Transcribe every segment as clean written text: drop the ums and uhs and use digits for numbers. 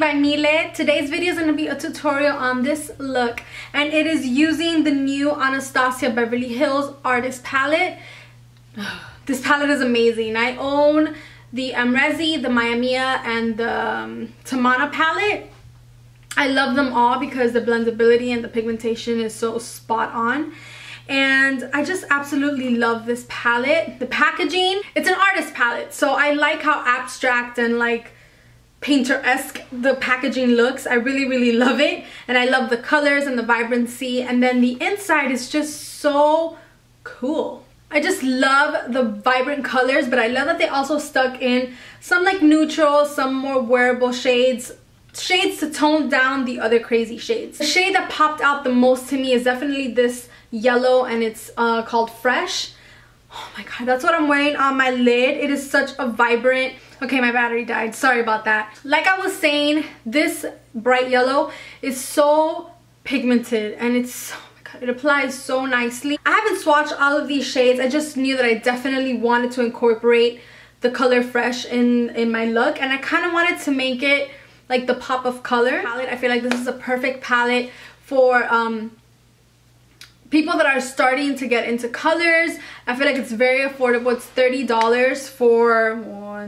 By Nile. Today's video is going to be a tutorial on this look, and it is using the new Anastasia Beverly Hills Artist Palette. This palette is amazing. I own the Amrezi, the Miamia, and the Tamana palette. I love them all because the blendability and the pigmentation is so spot on. And I just absolutely love this palette. The packaging, it's an artist palette, so I like how abstract and like painter-esque the packaging looks. I really love it, and I love the colors and the vibrancy, and then the inside is just so cool. I just love the vibrant colors, but I love that they also stuck in some like neutral, some more wearable shades to tone down the other crazy shades. The shade that popped out the most to me is definitely this yellow, and it's called Fresh. Oh my god, that's what I'm wearing on my lid. It is such a vibrant... Okay, my battery died. Sorry about that. Like I was saying, this bright yellow is so pigmented, and it's... Oh my god, it applies so nicely. I haven't swatched all of these shades. I just knew that I definitely wanted to incorporate the color Fresh in my look, and I kind of wanted to make it like the pop of color palette. I feel like this is a perfect palette for... people that are starting to get into colors. I feel like it's very affordable. It's $30 for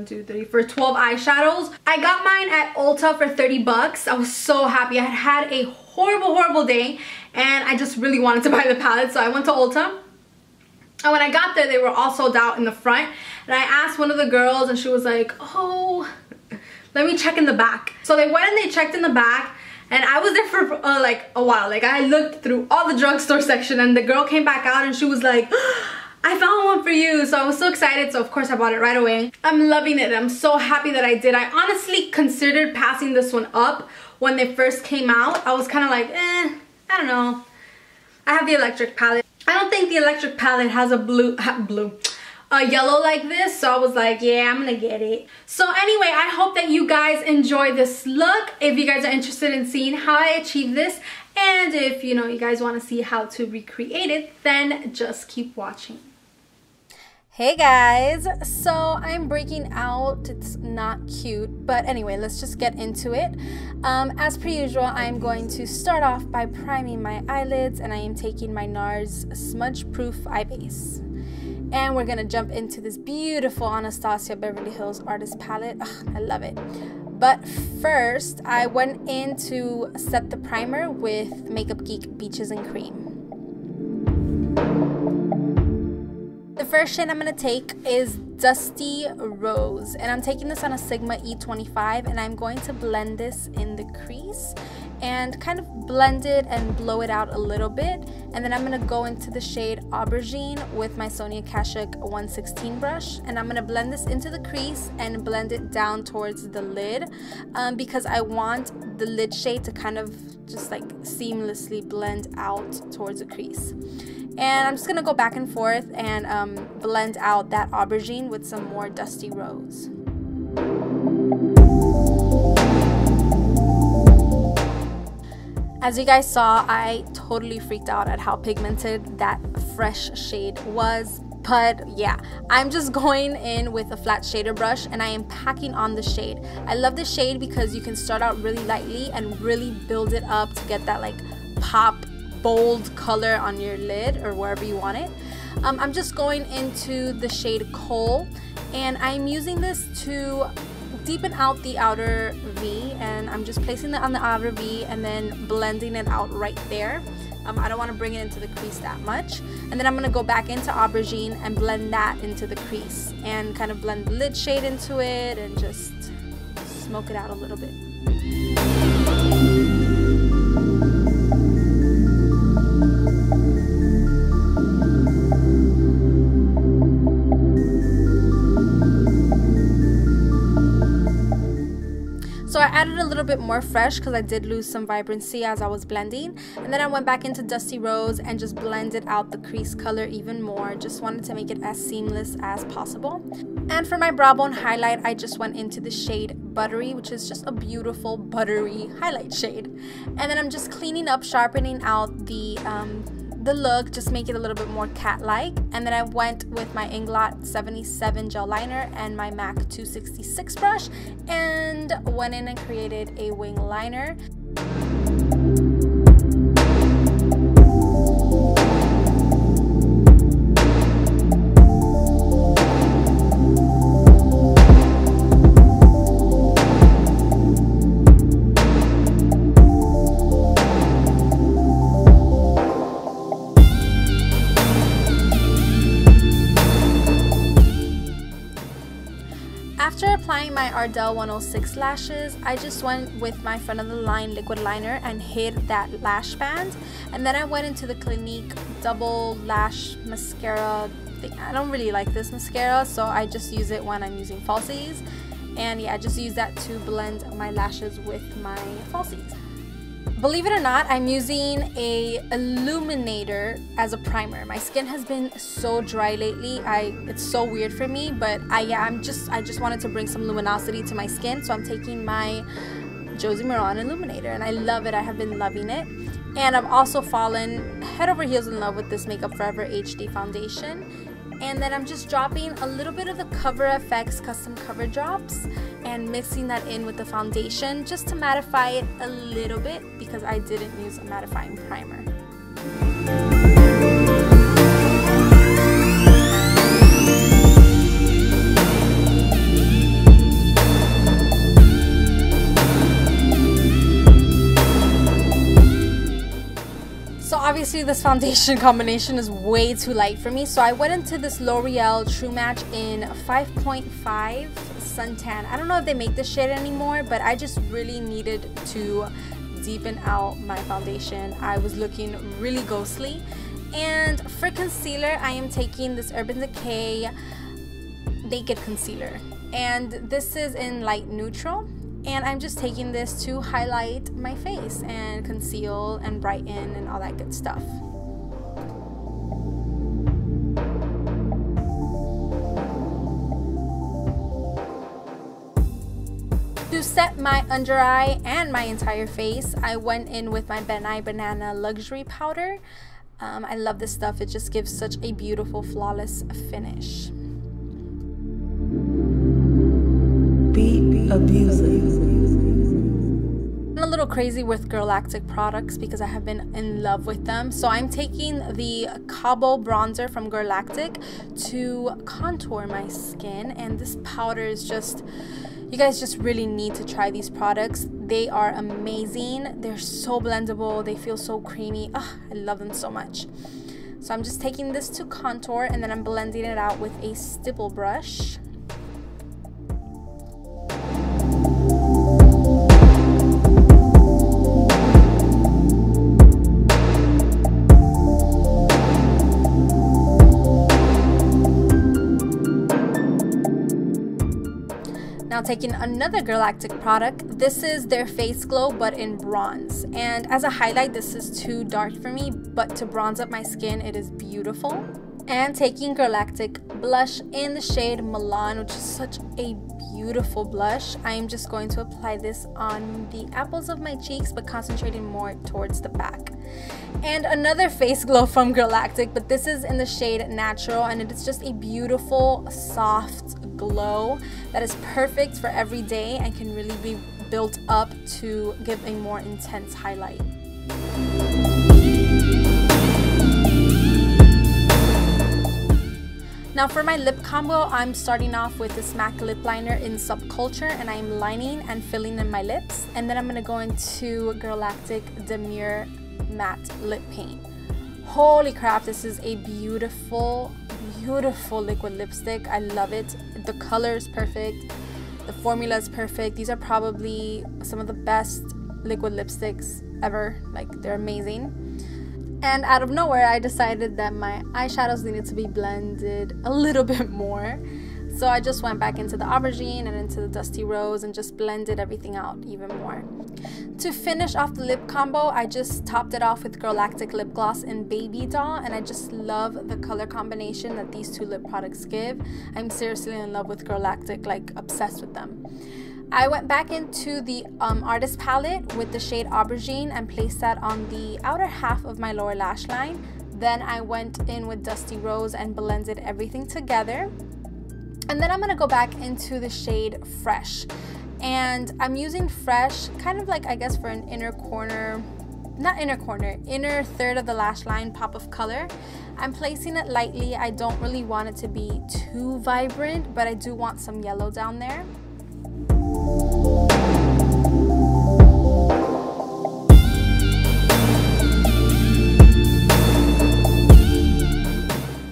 12 eyeshadows. I got mine at Ulta for $30. I was so happy. I had a horrible day, and I just really wanted to buy the palette, so I went to Ulta. And when I got there, they were all sold out in the front. And I asked one of the girls, and she was like, "Oh, let me check in the back." So they went and they checked in the back. And I was there for like a while. Like, I looked through all the drugstore section, and the girl came back out and she was like, "I found one for you." So I was so excited. So of course I bought it right away. I'm loving it. I'm so happy that I did. I honestly considered passing this one up when they first came out. I was kind of like, I don't know. I have the electric palette. I don't think the electric palette has a yellow like this, so I was like, yeah, I'm gonna get it. So anyway, I hope that you guys enjoy this look. If you guys are interested in seeing how I achieve this, and if you know you guys want to see how to recreate it, then just keep watching. Hey guys, so I'm breaking out. It's not cute, but anyway, let's just get into it. As per usual, I'm going to start off by priming my eyelids, and I am taking my NARS Smudge Proof Eye Base. And we're gonna jump into this beautiful Anastasia Beverly Hills Artist Palette. Ugh, I love it. But first, I went in to set the primer with Makeup Geek Beaches and Cream. The first shade I'm gonna take is Dusty Rose, and I'm taking this on a Sigma E25, and I'm going to blend this in the crease and kind of blend it and blow it out a little bit. And then I'm going to go into the shade Aubergine with my Sonia Kashuk 116 brush, and I'm going to blend this into the crease and blend it down towards the lid, because I want the lid shade to kind of just like seamlessly blend out towards the crease. And I'm just going to go back and forth and blend out that Aubergine with some more Dusty Rose. As you guys saw, I totally freaked out at how pigmented that Fresh shade was, but yeah, I'm just going in with a flat shader brush, and I am packing on the shade. I love the shade because you can start out really lightly and really build it up to get that like pop, bold color on your lid or wherever you want it. I'm just going into the shade Coal, and I'm using this to deepen out the outer V, and I'm just placing it on the outer V and then blending it out right there. I don't want to bring it into the crease that much. And then I'm going to go back into Aubergine and blend that into the crease and kind of blend the lid shade into it and just smoke it out a little bit. So I added a little bit more Fresh because I did lose some vibrancy as I was blending. And then I went back into Dusty Rose and just blended out the crease color even more. Just wanted to make it as seamless as possible. And for my brow bone highlight, I just went into the shade Buttery, which is just a beautiful buttery highlight shade. And then I'm just cleaning up, sharpening out the look, just make it a little bit more cat-like. And then I went with my Inglot 77 gel liner and my Mac 266 brush and went in and created a wing liner. After applying my Ardell 106 lashes, I just went with my front of the line liquid liner and hid that lash band. And then I went into the Clinique double lash mascara thing. I don't really like this mascara, so I just use it when I'm using falsies. And yeah, I just use that to blend my lashes with my falsies. Believe it or not, I'm using an illuminator as a primer. My skin has been so dry lately. It's so weird for me, but I just wanted to bring some luminosity to my skin, so I'm taking my Josie Maran illuminator, and I love it. I have been loving it. And I've also fallen head over heels in love with this Makeup Forever HD foundation. And then I'm just dropping a little bit of the Cover FX Custom Cover Drops and mixing that in with the foundation just to mattify it a little bit because I didn't use a mattifying primer. Obviously this foundation combination is way too light for me, so I went into this L'Oreal True Match in 5.5 Suntan. I don't know if they make this shade anymore, but I just really needed to deepen out my foundation. I was looking really ghostly. And for concealer, I am taking this Urban Decay Naked Concealer. And this is in light neutral. And I'm just taking this to highlight my face and conceal and brighten and all that good stuff. To set my under eye and my entire face, I went in with my Ben Nye Banana Luxury Powder. I love this stuff. It just gives such a beautiful, flawless finish. I'm a little crazy with Girlactik products because I have been in love with them. So I'm taking the Cabo bronzer from Girlactik to contour my skin. And this powder is just, you guys just really need to try these products. They are amazing. They're so blendable. They feel so creamy. Oh, I love them so much. So I'm just taking this to contour and then I'm blending it out with a stipple brush. Now taking another Girlactik product, this is their Face Glow but in bronze, and as a highlight this is too dark for me, but to bronze up my skin it is beautiful. And taking Girlactik blush in the shade Milan, which is such a beautiful blush, I am just going to apply this on the apples of my cheeks but concentrating more towards the back. And another Face Glow from Girlactik, but this is in the shade Natural, and it is just a beautiful soft glow that is perfect for every day and can really be built up to give a more intense highlight. Now for my lip combo, I'm starting off with this MAC lip liner in Subculture, and I'm lining and filling in my lips, and then I'm gonna go into Girlactik Demure Matte Lip Paint. Holy crap, this is a beautiful, beautiful liquid lipstick. I love it. The color is perfect. The formula is perfect. These are probably some of the best liquid lipsticks ever. Like, they're amazing. And out of nowhere, I decided that my eyeshadows needed to be blended a little bit more. So I just went back into the aubergine and into the dusty rose and just blended everything out even more. To finish off the lip combo, I just topped it off with Girlactik lip gloss in Baby Doll, and I just love the color combination that these two lip products give. I'm seriously in love with Girlactik, like obsessed with them. I went back into the artist palette with the shade Aubergine and placed that on the outer half of my lower lash line. Then I went in with Dusty Rose and blended everything together. And then I'm going to go back into the shade Fresh. And I'm using Fresh kind of like, I guess, for an inner corner, not inner corner, inner third of the lash line pop of color. I'm placing it lightly. I don't really want it to be too vibrant, but I do want some yellow down there.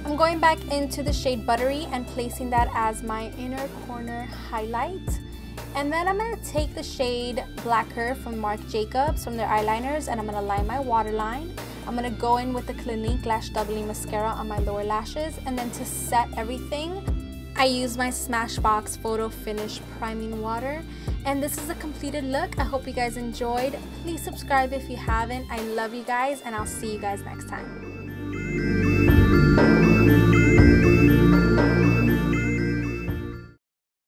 I'm going back into the shade Buttery and placing that as my inner corner highlight. And then I'm going to take the shade Blacker from Marc Jacobs from their eyeliners, and I'm going to line my waterline. I'm going to go in with the Clinique Lash Doubling Mascara on my lower lashes, and then to set everything, I use my Smashbox Photo Finish Priming Water, and this is a completed look. I hope you guys enjoyed. Please subscribe if you haven't. I love you guys, and I'll see you guys next time.